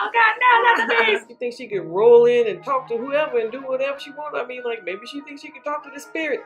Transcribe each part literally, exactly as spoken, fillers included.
no, God, no, not the beast. You think she could roll in and talk to whoever and do whatever she wants? I mean, like, maybe she thinks she could talk to the spirit.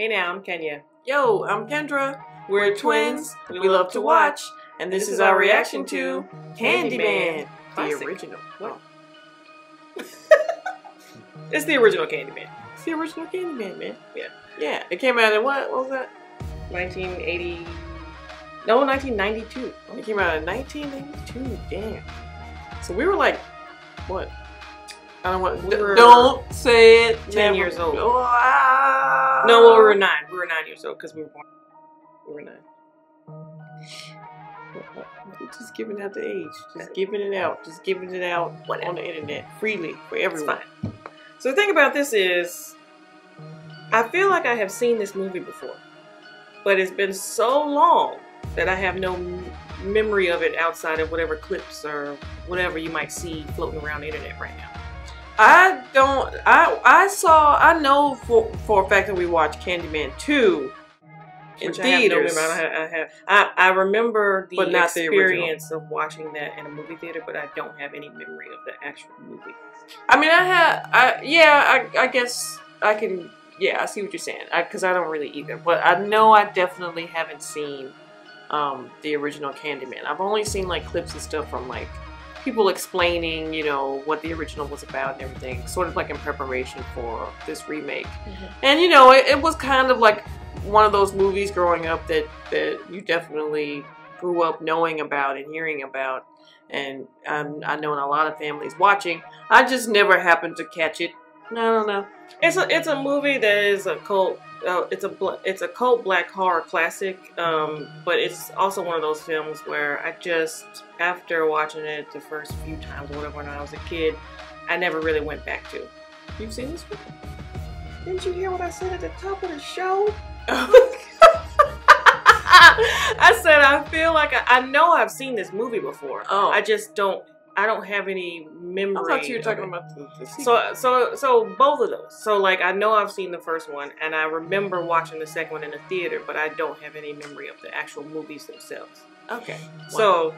Hey now, I'm Kenya. Yo, I'm Kendra. We're twins. We love to watch. And this, this is our reaction to Candyman. Classic. The original. What? It's the original Candyman. It's the original Candyman, man. Yeah. Yeah. It came out in what? What was that? nineteen eighty. No, nineteen ninety-two. It came out in nineteen ninety-two. Damn. So we were like, what? I don't want. We were don't say it. Ten never. years old. Oh, ah. No, well, we were nine. We were nine years old because we were born. We were nine. We're just giving out the age. Just giving it out. Just giving it out Whatever. on the internet freely for everyone. It's fine. So the thing about this is, I feel like I have seen this movie before, but it's been so long that I have no memory of it outside of whatever clips or whatever you might see floating around the internet right now. I don't, I I saw, I know for, for a fact that we watched Candyman two in Which theaters. I, have no I, have, I, I remember the but not experience the of watching that in a movie theater, but I don't have any memory of the actual movie. I mean, I had, I, yeah, I, I guess I can, yeah, I see what you're saying, because I, I don't really either. But I know I definitely haven't seen um, the original Candyman. I've only seen like clips and stuff from like, people explaining, you know, what the original was about and everything, sort of like in preparation for this remake. Mm-hmm. And, you know, it, it was kind of like one of those movies growing up that, that you definitely grew up knowing about and hearing about. And um, I know in a lot of families watching. I just never happened to catch it. No, no, no. It's a, it's a movie that is a cult. Uh, it's a it's a cult black horror classic, um, but it's also one of those films where I just, after watching it the first few times or whatever when I was a kid, I never really went back to. You've seen this one? Didn't you hear what I said at the top of the show? I said I feel like I, I know I've seen this movie before. Oh. I just don't. I don't have any memory. I thought you were talking about the, the sequel. So, so, so both of those. So, like, I know I've seen the first one, and I remember watching the second one in the theater, but I don't have any memory of the actual movies themselves. Okay. Wow. So,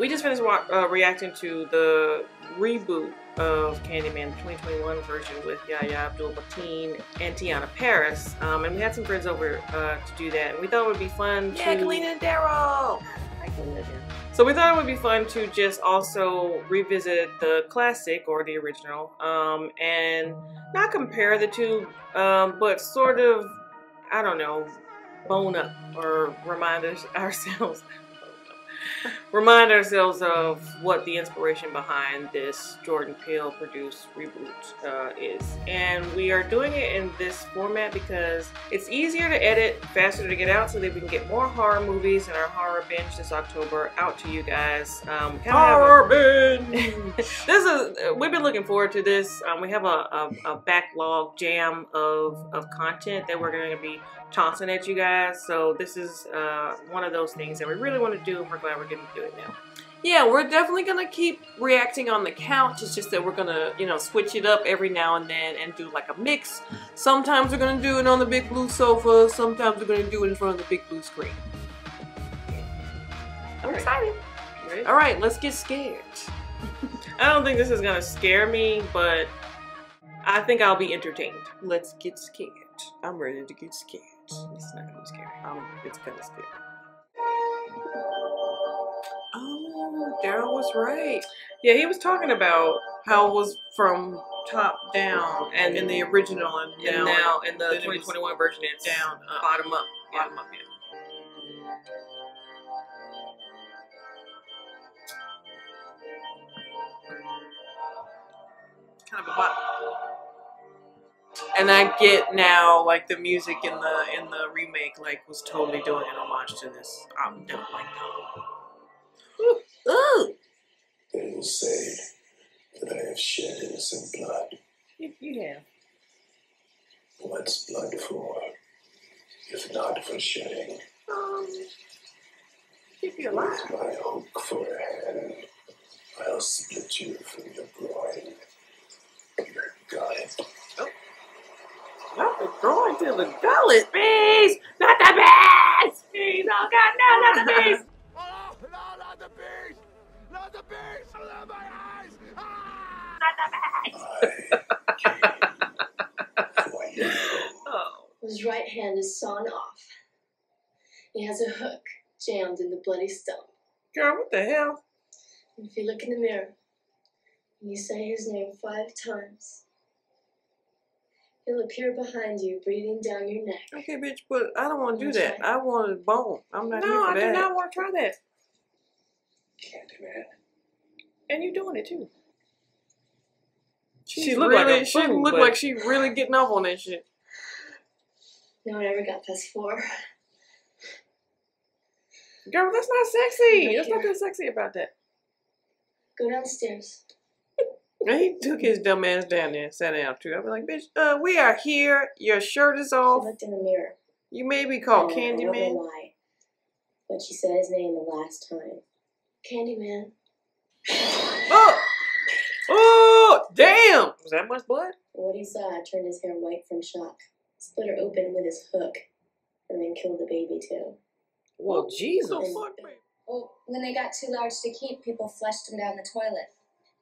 we just finished uh, reacting to the reboot of Candyman, the twenty twenty-one version with Yahya Abdul-Mateen and Tiana Paris, um, and we had some friends over uh, to do that, and we thought it would be fun. Yeah, to... Galena and Daryl. I like Galena and Daryl. So we thought it would be fun to just also revisit the classic or the original, um, and not compare the two, um, but sort of, I don't know, bone up or remind us, ourselves, remind ourselves of what the inspiration behind this Jordan Peele produced reboot uh, is. And we are doing it in this format because it's easier to edit, faster to get out, so that we can get more horror movies and our horror binge this October out to you guys. Um, horror a, binge! This is, we've been looking forward to this. Um, we have a, a, a backlog jam of, of content that we're going to be tossing at you guys. So this is uh, one of those things that we really want to do, and we're glad we're getting to do it now. Yeah, we're definitely going to keep reacting on the couch. It's just that we're going to, you know, switch it up every now and then and do like a mix. Sometimes we're going to do it on the big blue sofa. Sometimes we're going to do it in front of the big blue screen. I'm All excited. Right. All right, let's get scared. I don't think this is going to scare me, but I think I'll be entertained. Let's get scared. I'm ready to get scared. It's not going to be scary. Um, it's kind of scary. Oh, Daryl was right. Yeah, he was talking about how it was from top down and, and in the original and, and down, now in the twenty twenty-one version it's down, up. bottom up, yeah. bottom up. Yeah. Kind of a bottom. And I get now, like the music in the in the remake, like was totally doing an homage to this. I'm done like that. Ooh. They will say that I have shed innocent blood. You, you have. What's blood for, if not for shedding? Um, keep you alive. With my hook for a hand, I'll split you from your groin, your gullet. Oh. Not the groin to the gullet, please! Not the beast! Please, oh God, no, not the beast! Oh, no, not the beast! Not the beast! Oh, my eyes! Ah! Not the beast! Oh. His right hand is sawn off. He has a hook jammed in the bloody stump. Girl, what the hell? And if you look in the mirror and you say his name five times, he'll appear behind you, breathing down your neck. Okay, bitch, but I don't want to do that. I want a bone. I'm not here for that. No, I do not want to try that. Candyman. And you're doing it too. She's she looked really, like she food, looked like she really getting up on that shit. No one ever got past four. Girl, that's not sexy. Right There's here. nothing sexy about that. Go downstairs. And he took his dumb ass down there and sat down too. I was like, bitch, uh, we are here. Your shirt is off. She looked in the mirror. You may be called Candyman. I don't know why, but she said his name the last time. Candyman. Oh. Oh, damn! Was that much blood? What he saw turned his hair white from shock. Split her open with his hook, and then killed the baby too. Well, Jesus! And, fuck me. Well, when they got too large to keep, people flushed them down the toilet.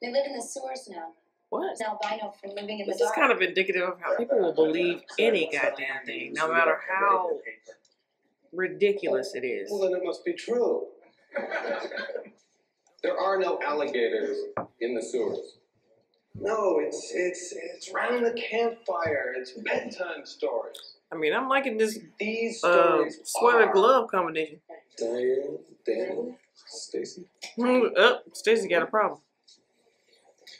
They live in the sewers now. What? An albino from living in the dark. This is kind of indicative of how people will believe any goddamn thing, no matter how ridiculous it is. Well, then it must be true. There are no alligators in the sewers. No, it's it's it's round the campfire. It's bedtime stories. I mean, I'm liking this these uh, sweater glove combination. Diane, Dan, Stacy. Mm, oh, Stacy got a problem.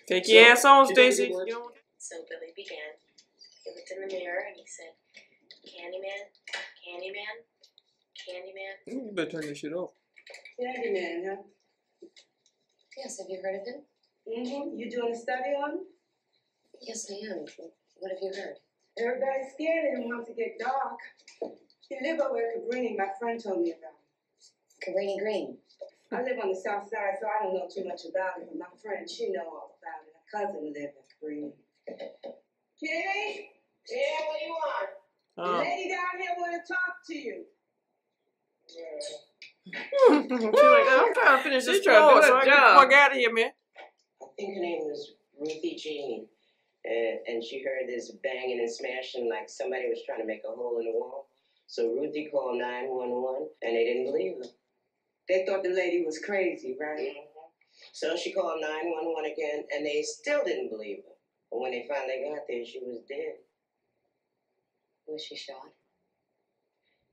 Take so, your ass on, Stacy. You know? So Billy began. He looked in the mirror and he said, "Candyman, Candyman, Candyman." Mm, you better turn this shit off. Candyman, huh? Yes, have you heard of him? Mm-hmm. You doing a study on him? Yes, I am. What have you heard? Everybody's scared of him once it get dark. He live over at Cabrini, my friend told me about him. Cabrini Green? I live on the south side, so I don't know too much about it, but my friend, she know all about it. Her cousin lives at Cabrini. Kitty? Yeah, what do you want? Uh. The lady down here want to talk to you. Yeah. She's like, I'm trying to finish this job, so I get the fuck out of here, man. I think her name was Ruthie Jeannie, and, and she heard this banging and smashing like somebody was trying to make a hole in the wall. So Ruthie called nine one one, and they didn't believe her. They thought the lady was crazy, right? Mm-hmm. So she called nine one one again, and they still didn't believe her. But when they finally got there, she was dead. Was she shot?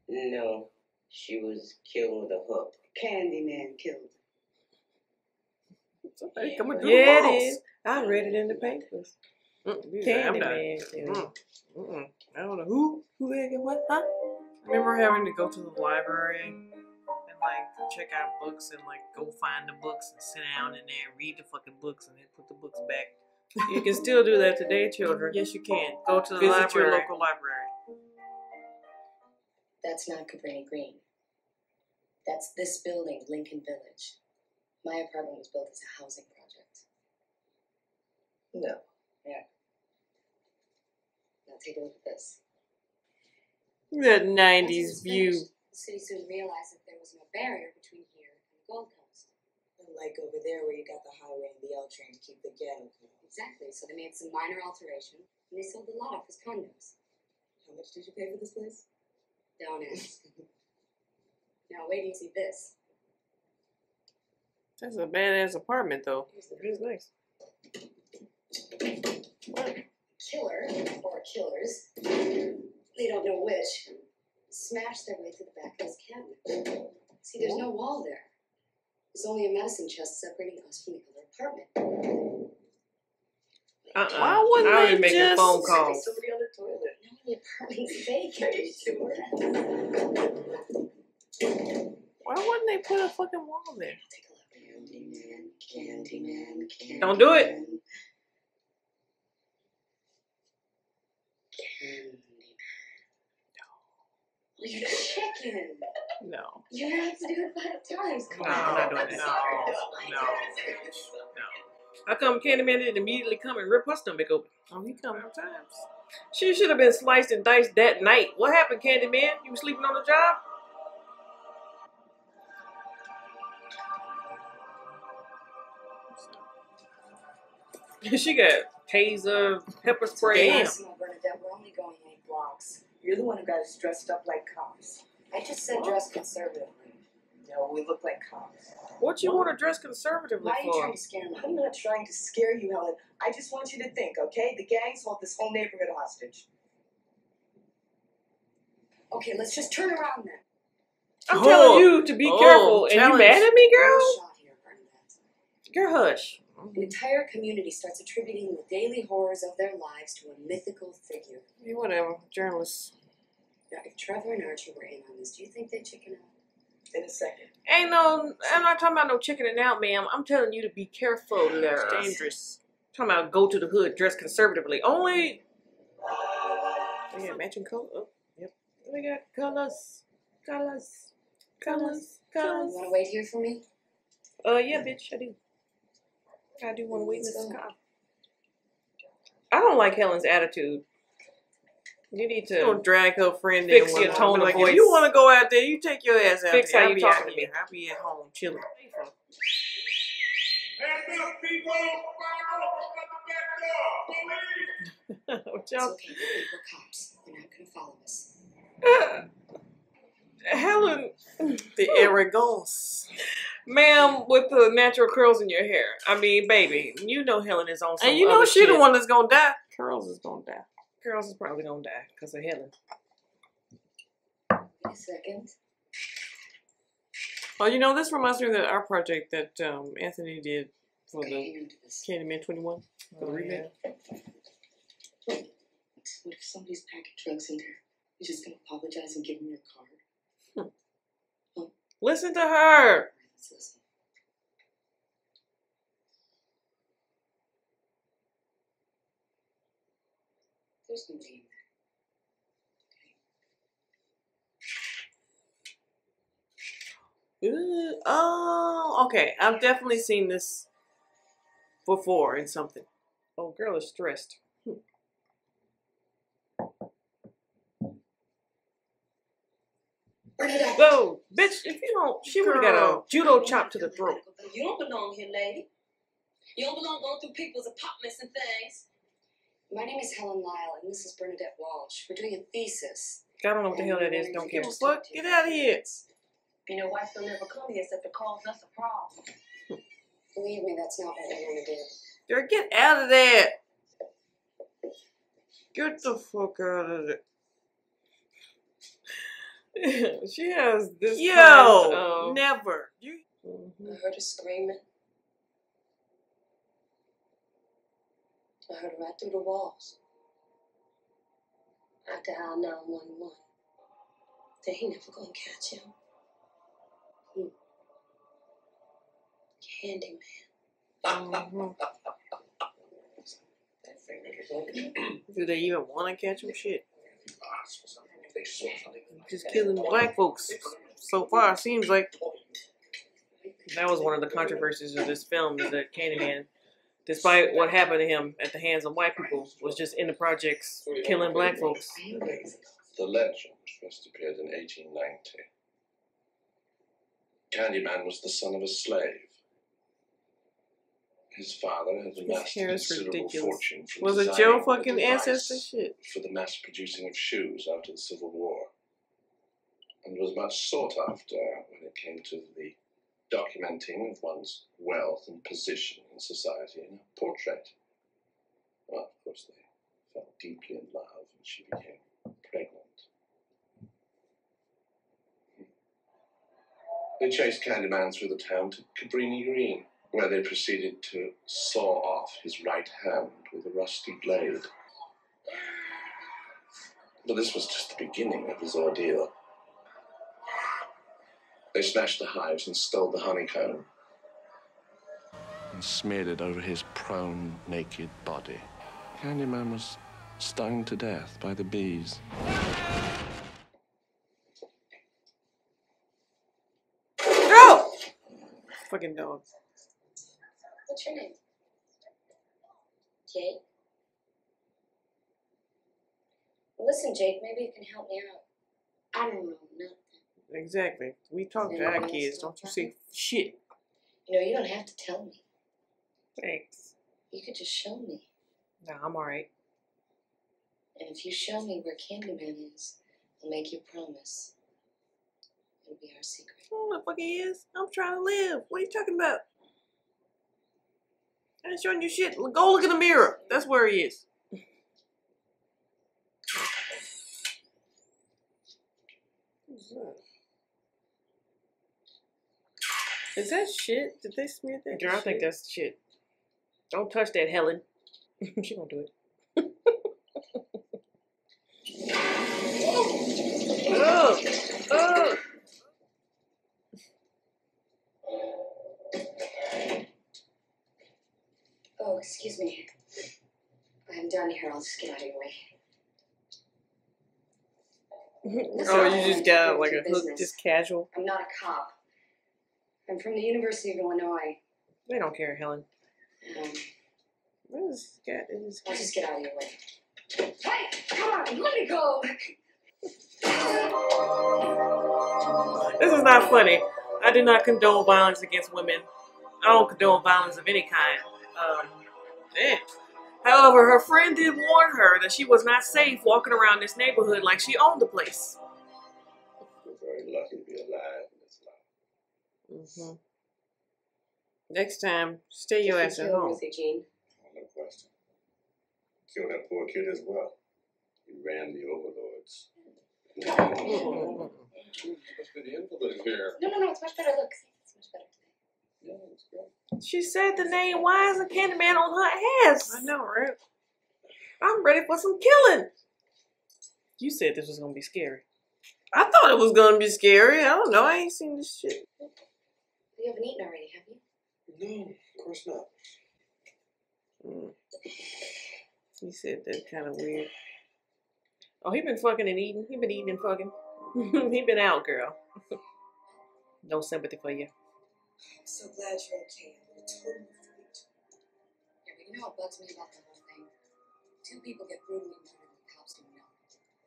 No. She was killed with a hook. Candyman killed her. Somebody yeah, coming through yeah, the walls. It is. I read it in the papers. Mm, Candyman killed her. Mm, mm, I don't know who, who, and what, huh? I remember having to go to the library and like check out books and like go find the books and sit down in there and read the fucking books and then put the books back. You can still do that today, children. Yes, you can. Go to the Visit library. your local library. That's not Cabrini Green. That's this building, Lincoln Village. My apartment was built as a housing project. No. Yeah. Now take a look at this. That nineties view. Finished, the city soon realized that there was no barrier between here and the Gold Coast. Unlike over there where you got the highway and the L train to keep the ghetto clean. Exactly, so they made some minor alteration, and they sold the lot off as condos. How much did you pay for this place? Don't ask. Now wait till you see this. That's a badass apartment, though. It is nice. What? Killer or killers? They don't know which. Smashed their way through the back of this cabinet. See, there's no wall there. There's only a medicine chest separating us from the other apartment. Uh-uh. Why wouldn't I they make just... a phone call? Somebody on the toilet. The apartment's vacant. Are you sure? Why wouldn't they put a fucking wall there? Take a look. Candyman, Candyman, Candyman. Don't do it. Candyman. No. You're a chicken. No. You're going to have to do it five times. Come no, on. I'm not doing that. No. No. No. How come Candyman didn't immediately come and rip her stomach open? Oh, he come five times. She should have been sliced and diced that night. What happened, Candyman? You were sleeping on the job? She got taser, pepper spray. Damn. Bernadette, we're only going eight blocks. You're the one who got us dressed up like cops. I just said what? Dress conservatively. No, we look like cops. What you want to dress conservatively for? Why are you trying to scare me? I'm not trying to scare you, Helen. I just want you to think, okay? The gangs hold this whole neighborhood hostage. Okay, let's just turn around then. I'm oh. telling you to be oh, careful. Challenge. And you mad at me, girl? Shot here, girl, hush. An entire community starts attributing the daily horrors of their lives to a mythical figure. Yeah, whatever. Journalists. Now, if Trevor and Archie were in on this, do you think they'd chicken out? In a second. Ain't no... I'm not talking about no chickening out, ma'am. I'm telling you to be careful. They're dangerous. I'm talking about go to the hood, dress conservatively. Only... They got matching color. Oh, yep. They got colors. Colors. Colors. Colors. You want to wait here for me? Uh, yeah, bitch. I do. I do want to wait in this car. I don't like Helen's attitude. You need to you don't drag her friend fix in your tone of voice. Like, if you want to go out there, you take your ass out fix there. Fix how you talking to me. I'll be at home chilling. It's okay. We're cops. They're not going to follow us. Helen, the arrogance. Ma'am, with the natural curls in your hair. I mean, baby, you know Helen is on some and you know she shit. The one that's gonna die. Curls is gonna die. Curls is probably gonna die because of Helen. Wait a second. Oh, you know, this reminds me of our project that um, Anthony did for the Candyman twenty-one. For the remake. What if somebody's packing drugs in there? You're just gonna apologize and give them your card? Listen to her. There's nobody in there. Okay. Ooh, oh, okay. I've definitely seen this before in something. Oh, girl is stressed. Whoa, bitch, if you don't, she would have got a judo chop to the throat. You don't belong here, lady. You don't belong going through people's apartments and things. My name is Helen Lyle, and this is Bernadette Walsh. We're doing a thesis. I don't know what the hell that is. Don't give a fuck. Get out of here. You know, wives don't ever come here except to cause us a problem. Believe me, that's not what I want to do. Girl, get out of there. Get the fuck out of there. She has this. Yo, kind of, never. You I heard her screaming. I heard her right through the walls. I dialed nine one one. They ain't never gonna catch him. Hmm. Candyman. Mm-hmm. Do they even want to catch him? Shit. Just killing black folks. So far, it seems like that was one of the controversies of this film, is that Candyman, despite what happened to him at the hands of white people, was just in the projects killing black folks. The legend first appeared in eighteen ninety. Candyman was the son of a slave. His father had amassed a considerable ridiculous. fortune from was it Joe fucking ancestor shit for the mass producing of shoes after the Civil War, and was much sought after when it came to the documenting of one's wealth and position in society in a portrait. Well, of course, they fell deeply in love, and she became pregnant. They chased Candyman through the town to Cabrini Green, where they proceeded to saw off his right hand with a rusty blade. But this was just the beginning of his ordeal. They smashed the hives and stole the honeycomb. and smeared it over his prone, naked body. Candyman was stung to death by the bees. Oh! Fucking dog. What's your name? Jake? Listen, Jake, maybe you can help me out. I don't know nothing. Exactly. We talk to our kids. Don't you say shit. You know, you don't have to tell me. Thanks. You could just show me. No, I'm alright. And if you show me where Candyman is, I'll make you promise. It'll be our secret. I don't know what the fuck it is. I'm trying to live. What are you talking about? I ain't showing you shit. Go look in the mirror. That's where he is. What's that? Is that shit? Did they smear that? Girl, I think that's shit. Don't touch that, Helen. She gonna do it. Oh! Oh! Oh, excuse me. I'm done here. I'll just get out of your way. Oh, you just got like a hook, just casual. I'm not a cop. I'm from the University of Illinois. They don't care, Helen. Um, what is that? I'll just get out of your way. Hey, come on, let me go. This is not funny. I do not condone violence against women. I don't condone violence of any kind. Um, damn. However, her friend did warn her that she was not safe walking around this neighborhood like she owned the place. We're very lucky to be alive. Mm-hmm. Next time, stay your ass at home. Eugene? No question. Kill that poor kid as well. He ran the overlords. No, no, no, it's much better. Look, it's much better. Yeah, it's good. She said the name. Why is a Candyman on her ass? I know, right? I'm ready for some killing. You said this was gonna be scary. I thought it was gonna be scary. I don't know. I ain't seen this shit. You haven't eaten already, have you? No, of course not. Mm. He said that kind of weird. Oh, he been fucking and eating. He been eating and fucking. He been out, girl. No sympathy for you. I'm so glad you're okay. I'm totally relieved. Yeah, but you know what bugs me about the whole thing? Two people get brutally murdered and the cops don't know.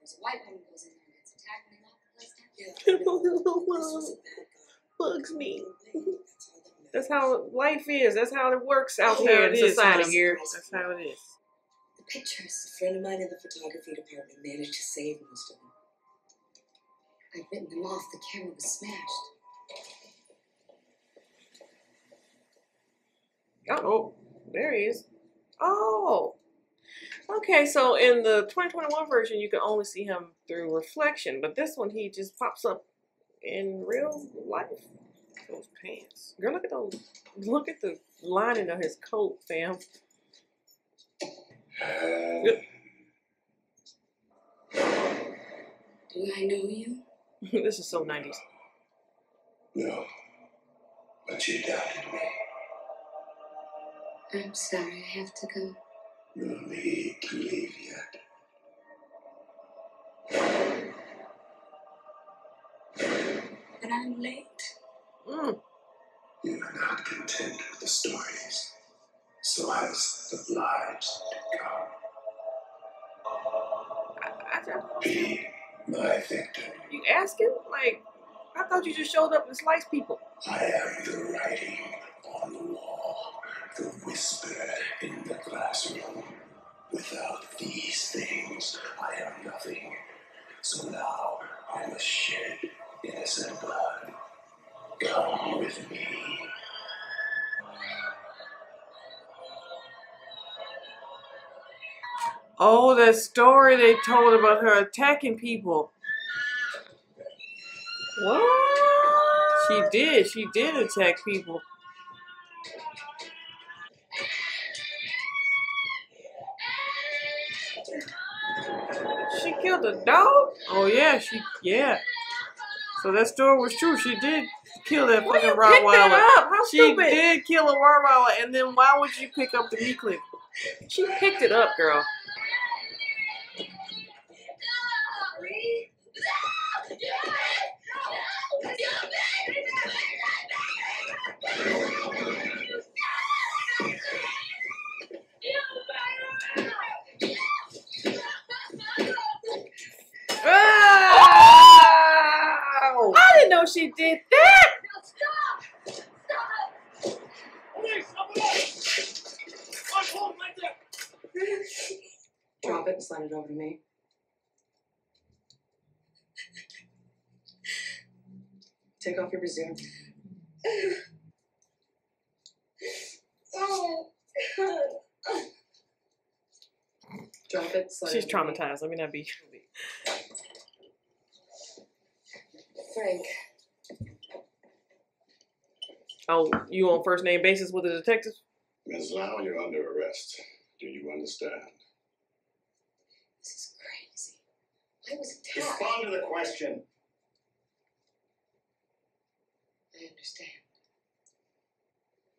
There's a white woman goes in there and gets attacked and they lock the place down. Yeah, I know. This was a bad guy. Bugs me. That's how life is. That's how it works out here in society. Here. That's how it is. The pictures. A friend of mine in the photography department managed to save most of them. I'd written them off. The camera was smashed. Oh, there he is. Oh. Okay, so in the twenty twenty-one version, you can only see him through reflection. But this one, he just pops up. In real life, those pants. Girl, look at those. Look at the lining of his coat, fam. Do I know you? This is so nineties. No, but you doubted me. I'm sorry, I have to go. No need to leave yet. But I'm late. Mm. You're not content with the stories, so has the lives to come. Be my victim. You asking? Like, I thought you just showed up and sliced people. I am the writing on the wall, the whisper in the classroom. Without these things, I am nothing. So now I must shed innocent blood. Come with me. Oh, that story they told about her attacking people. What? She did. She did attack people. She killed a dog? Oh, yeah. She, yeah. So that story was true. She did kill that Why fucking Rottweiler. That up? How stupid. She did kill a Rottweiler, and then why would you pick up the meat clip? She picked it up, girl. Oh, I didn't know she did that. Stop! Stop! Please, I'm holding my dick. Drop it and slide it over to me. Take off your brassiere. Drop it. Slide She's traumatized. Let me not be. Frank. Oh, you on first name basis with the detective? Miz Lau, you're under arrest. Do you understand? This is crazy. I was attacked. Respond to the question. I understand.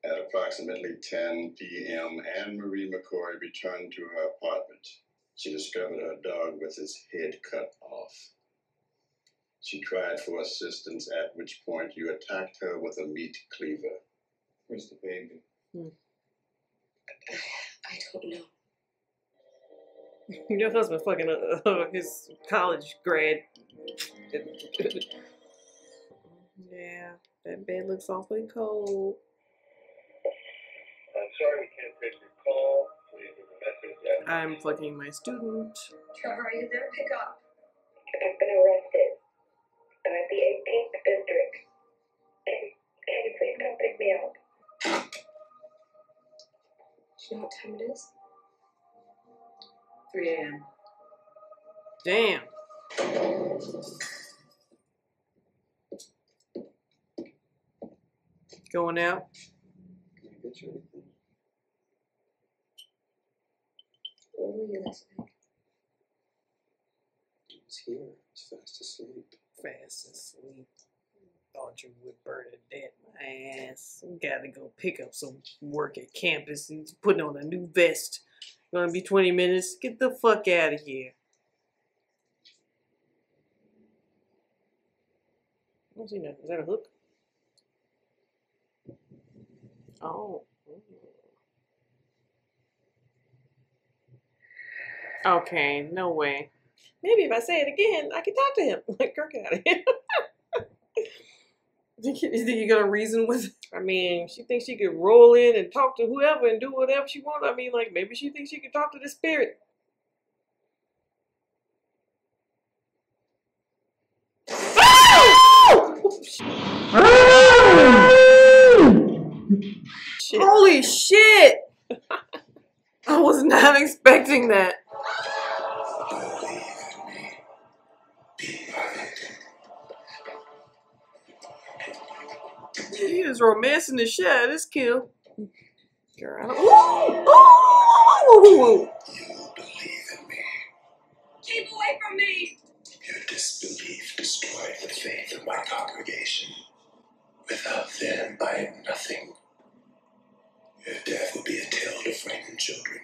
At approximately ten P M, Anne Marie McCoy returned to her apartment. She discovered her dog with his head cut off. She tried for assistance, at which point you attacked her with a meat cleaver. Where's the baby? Hmm. I don't know. Your husband fucking uh, uh, his college grad. Yeah, that bed looks awfully cold. I'm sorry we can't take your call. Please leave a message. I'm fucking my student. Trevor, are you there? Pick up. I've been arrested. I'm at the eighteenth district. Can, can you please come pick me up? Do you know what time it is? three A M Damn. Going out. Can I get you anything? What were you last night? He was here. He was fast asleep. Fast asleep. Thought you would burn it dead, my ass. You gotta go pick up some work at campus and put on a new vest. Gonna be twenty minutes. Get the fuck out of here. I don't see nothing. Is that a hook? Oh. Okay. No way. Maybe if I say it again, I can talk to him. Like, girl, get out of here. You think you're going to reason with it? I mean, she thinks she could roll in and talk to whoever and do whatever she wants. I mean, like, maybe she thinks she could talk to the spirit. Shit. Holy shit! I was not expecting that. He is romancing the shit out of this kill. Girl, I don't. Ooh! Ooh! You don't believe in me. Keep away from me. Your disbelief destroyed the faith of my congregation. Without them, I am nothing. Your death will be a tale to frighten children,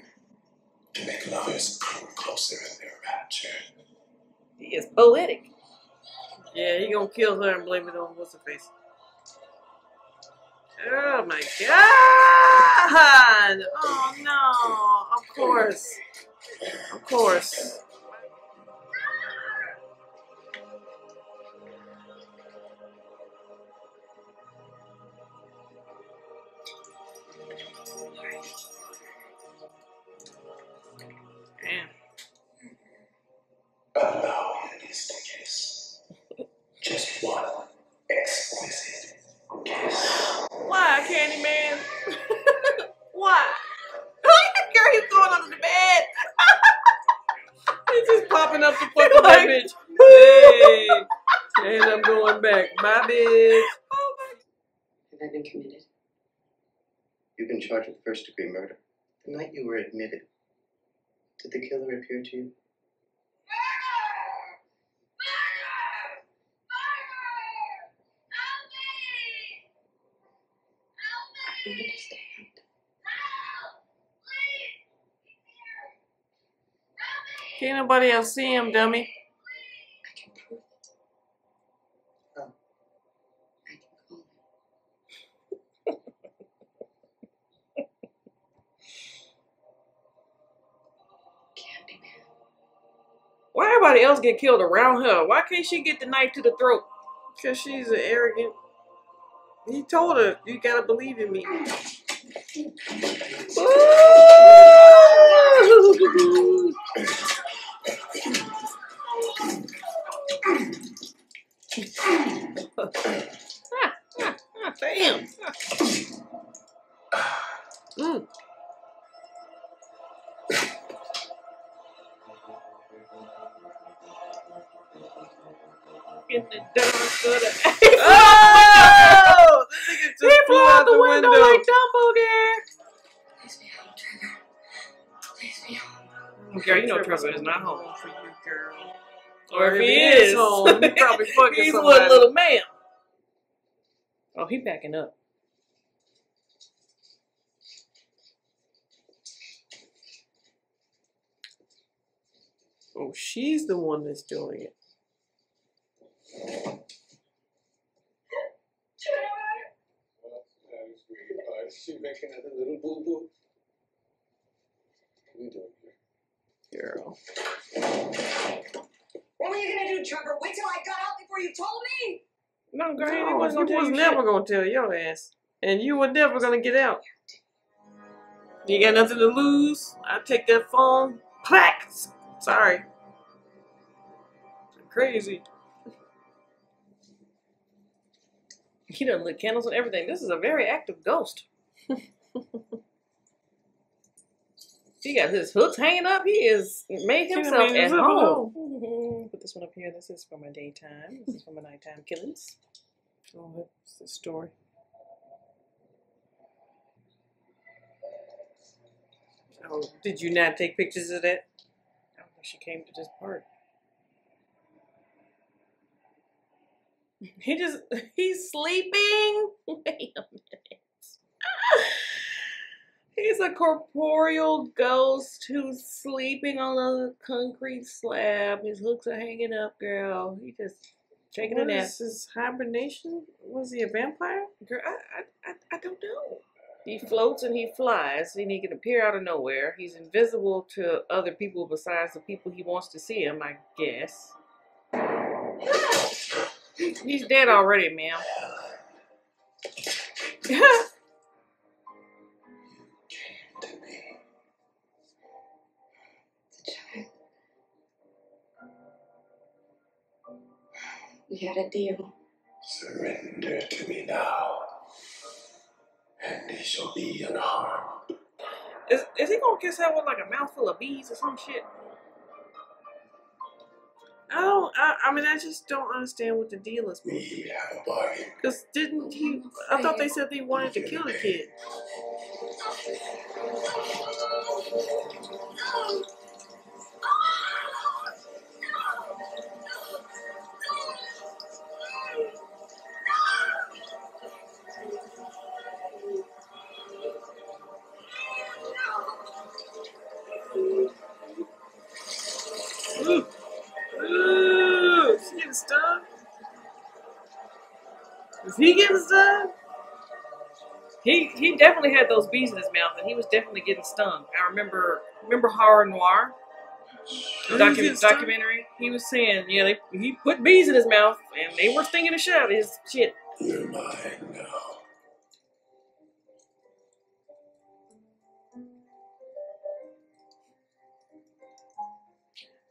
to make lovers come closer in their rapture. He is poetic. Yeah, he gonna kill her and blame it on what's her face. Oh my god! Oh no! Of course. Of course. Damn. Allow me to kiss. Just one exquisite kiss. Why, Candyman? Why? Girl, he's throwing under the bed. He's just popping up the fucking like, bitch. Hey. And I'm going back. Bye, bitch. Oh my. Have I been committed? You've been charged with first degree murder. The night you were admitted, did the killer appear to you? Murder! Murder! Murder! Help me! you understand. Can't nobody else see him, dummy. I can prove it. Oh. I can call him. Candyman. Why everybody else get killed around her? Why can't she get the knife to the throat? Because she's an arrogant. He told her, you gotta believe in me. Ooh! Damn. Mm. Get the dog for the oh! He blew out the, the window, window like Dumbo there. Please be home, Trevor. Please be home. Girl, you know Trevor is not home for you, girl. Or if, if he, he is, is home, he probably fucking he's somebody. He's with little ma'am. Oh, he backing up. Oh, she's the one that's doing it. Trevor. She making another little boo boo. What are you doing here, girl? What were you gonna do, Trevor? Wait till I got out before you told me. No, girl, no, he was, he was never gonna tell your ass, and you were never gonna get out. You got nothing to lose. I take that phone. Plack. Sorry. Crazy. He doesn't lit candles and everything. This is a very active ghost. He got his hooks hanging up. He is made himself at home. Mm-hmm. Put this one up here. This is for my daytime. This is for my nighttime killings. Oh, that's the story. Oh, did you not take pictures of that? I don't know if she came to this part. He just, he's sleeping. Wait a minute. He's a corporeal ghost who's sleeping on a concrete slab. His hooks are hanging up, girl. He just taking a nap. Is his hibernation? Was he a vampire? Girl, I, I, I, I don't know. He floats and he flies and he can appear out of nowhere. He's invisible to other people besides the people he wants to see him, I guess. He's dead already, ma'am. We had a deal. Surrender to me now, and they shall be unharmed. Is, is he gonna kiss her with like a mouthful of bees or some shit? I don't. I, I mean, I just don't understand what the deal is. We have a bargain. Cause didn't he? I thought they said they wanted to kill the kid. He getting stung? He he definitely had those bees in his mouth, and he was definitely getting stung. I remember remember Horror Noir docu documentary. He was saying, yeah, they, he put bees in his mouth, and they were stinging the shit out of his shit. You're mine now.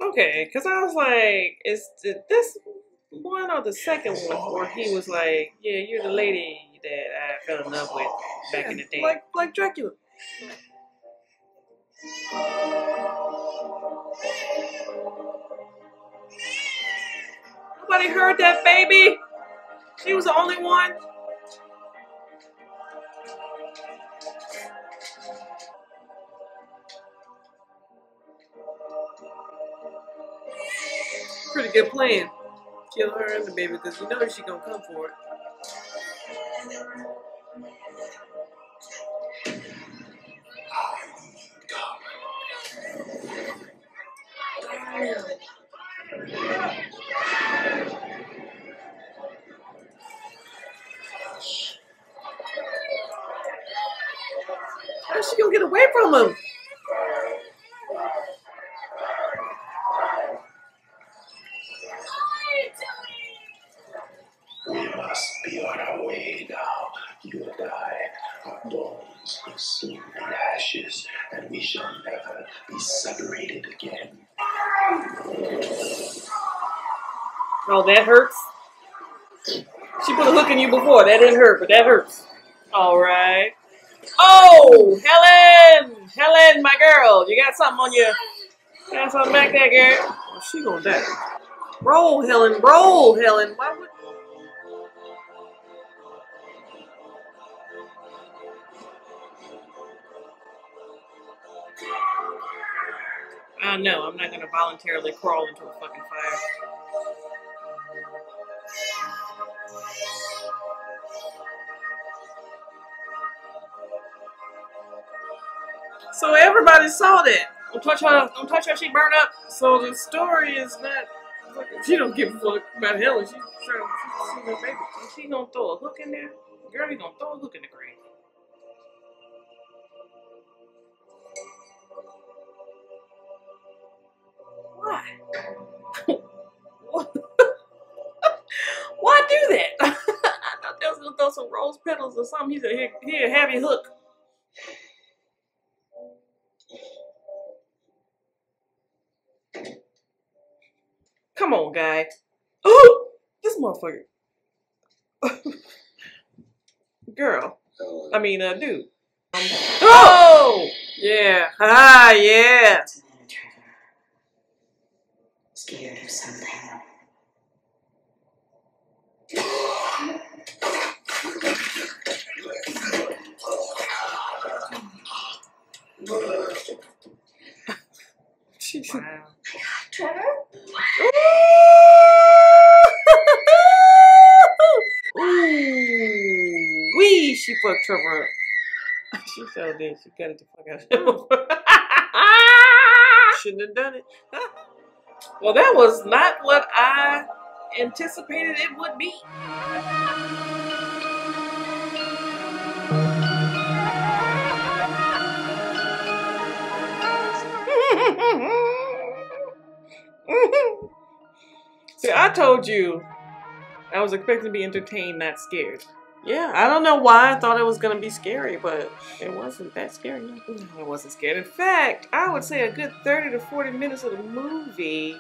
Okay, because I was like, is this one or the second one where he was like, yeah, you're the lady that I fell in love with back yeah, in the day. Like, like Dracula. Nobody heard that baby. She was the only one. Pretty good plan. Kill her and the baby, because you know she's gonna come for it. How's she gonna get away from him? We must be on our way now. You and I, our bones will soon be ashes, and we shall never be separated again. Oh, that hurts. She put a hook in you before. That didn't hurt, but that hurts. All right. Oh, Helen! Helen, my girl. You got something on you. You got something back there, girl. Oh, she gonna die. Roll, Helen. Roll, Helen. Why would... Uh, no, I'm not gonna voluntarily crawl into a fucking fire. So everybody saw that. Don't touch her. Don't touch her. She burned up. So the story is that she don't give a fuck about Helen. She's trying to see her baby. Is she gonna throw a hook in there? Girl, you gonna throw a hook in the grave? Why? Why do that? I thought they was gonna throw some rose petals or something. He said, here, here, have your hook. Come on, guy. Oh, this motherfucker. Girl. I mean, uh, dude. Um, oh! Yeah. Ah, yeah. Scared of something. Wow. Trevor? Ooh, wee! She fucked Trevor up. She so did. She got it the fuck out of him. Shouldn't have done it. Well, that was not what I anticipated it would be. See, I told you I was expecting to be entertained, not scared. Yeah, I don't know why I thought it was going to be scary, but it wasn't that scary. No, it wasn't scary. In fact, I would say a good thirty to forty minutes of the movie,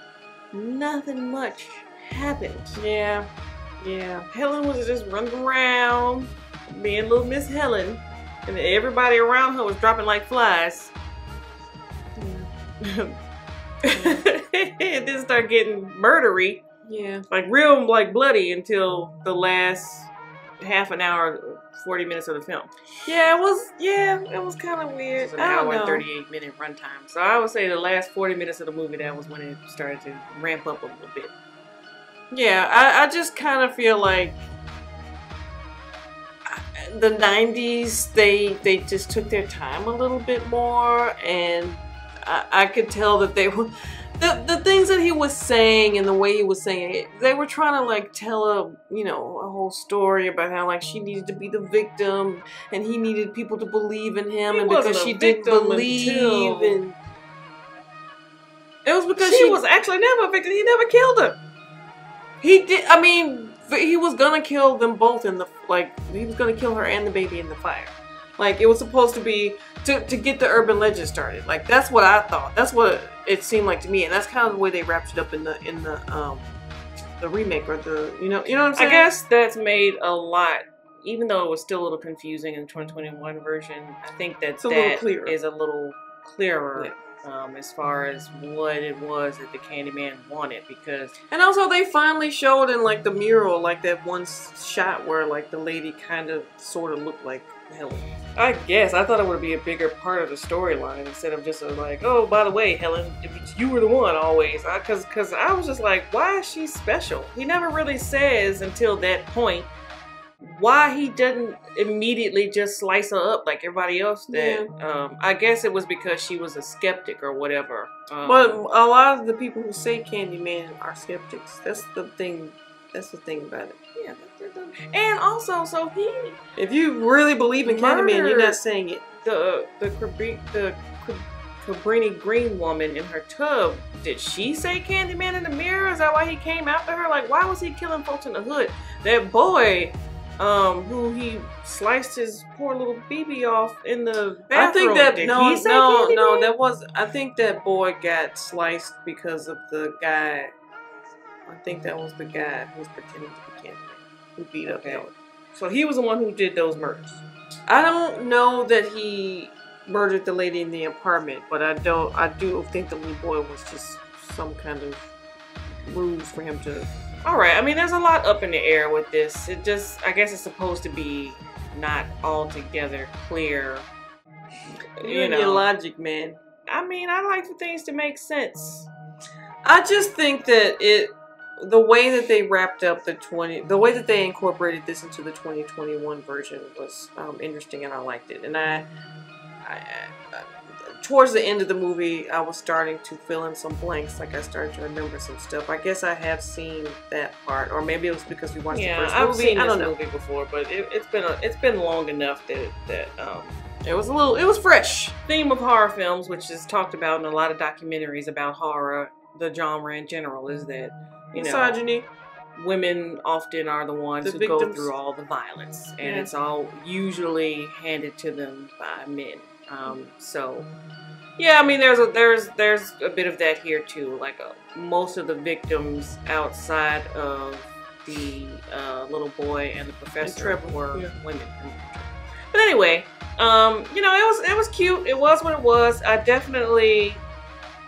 nothing much happened. Yeah, yeah. Helen was just running around, being little Miss Helen, and everybody around her was dropping like flies. Yeah. It didn't start getting murdery. Yeah. Like real, like bloody until the last half an hour, forty minutes of the film. Yeah, it was. Yeah, it was kind of weird. It's an I hour and thirty-eight minute runtime. So I would say the last forty minutes of the movie, that was when it started to ramp up a little bit. Yeah, I, I just kind of feel like the nineties. They they just took their time a little bit more, and I, I could tell that they were the the things that he was saying and the way he was saying it. They were trying to like tell a you know. whole story about how like she needed to be the victim and he needed people to believe in him, he and because she didn't believe until... and it was because she, she was actually never a victim. He never killed her. He did. I mean, he was gonna kill them both in the like he was gonna kill her and the baby in the fire. Like it was supposed to be to to get the urban legend started. Like that's what I thought. That's what it seemed like to me, and that's kind of the way they wrapped it up in the in the um. the remake or the, you know, you know what I'm saying? I guess that's made a lot, even though it was still a little confusing in the twenty twenty-one version, I think that that is a little clearer yeah. um, as far as what it was that the Candyman wanted because... And also they finally showed in like the mural, like that one shot where like the lady kind of sort of looked like Helen. I guess. I thought it would be a bigger part of the storyline instead of just a, like, oh, by the way, Helen, you were the one always. Because I, cause I was just like, why is she special? He never really says until that point why he didn't immediately just slice her up like everybody else did. Yeah. Um, I guess it was because she was a skeptic or whatever. Um, but a lot of the people who say Candyman are skeptics. That's the thing. That's the thing about it. Yeah. And also, so he... If you really believe in Candyman, you're not saying it. The the Cabrini, the Cabrini Green woman in her tub, did she say Candyman in the mirror? Is that why he came after her? Like, why was he killing folks in the hood? That boy... Um, who he sliced his poor little B B off in the bathroom. I think that Did no, no, no, that was. I think that boy got sliced because of the guy. I think that was the guy who was pretending to be Kendra, who beat okay. up Helen. So he was the one who did those murders. I don't know that he murdered the lady in the apartment, but I don't. I do think the little boy was just some kind of ruse for him to. All right, I mean, there's a lot up in the air with this. It just, I guess it's supposed to be not altogether clear. You know, your logic, man. I mean, I like for things to make sense. I just think that it, the way that they wrapped up the twenty, the way that they incorporated this into the twenty twenty-one version was um, interesting, and I liked it. And I, I, I, towards the end of the movie, I was starting to fill in some blanks. Like, I started to remember some stuff. I guess I have seen that part, or maybe it was because we watched yeah, the first movie. I've seen I don't this know. movie before, but it, it's been a, it's been long enough that that um, it was a little it was fresh. Theme of horror films, which is talked about in a lot of documentaries about horror, the genre in general, is that you misogyny. Know, women often are the ones the who victims. go through all the violence, and yeah. it's all usually handed to them by men. Um, so, yeah, I mean, there's a, there's there's a bit of that here too. Like uh, most of the victims outside of the uh, little boy and the professor and were yeah. women. But anyway, um, you know, it was it was cute. It was what it was. I definitely,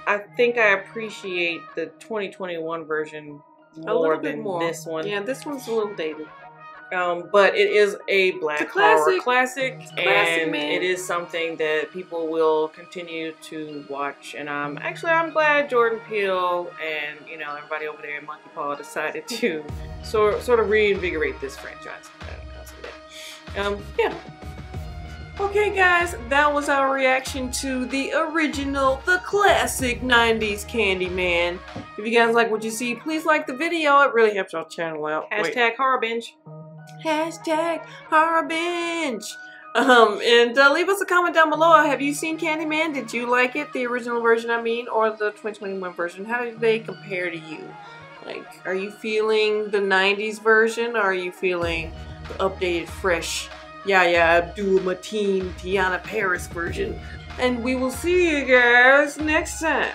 I think I appreciate the twenty twenty-one version more than more. this one. Yeah, this one's a little dated. Um, but it is a black horror classic, and it is something that people will continue to watch. And um, actually, I'm glad Jordan Peele and you know everybody over there in Monkeypaw decided to sort sort of reinvigorate this franchise. Um, yeah. Okay, guys, that was our reaction to the original, the classic nineties Candyman. If you guys like what you see, please like the video. It really helps our channel out. Hashtag Wait. horror binge. Hashtag horror binge. Um, and uh, leave us a comment down below. Have you seen Candyman? Did you like it? The original version, I mean, or the twenty twenty-one version? How do they compare to you? Like, are you feeling the nineties version, or are you feeling the updated, fresh Yahya Abdul-Mateen, Tiana Paris version? And we will see you guys next time.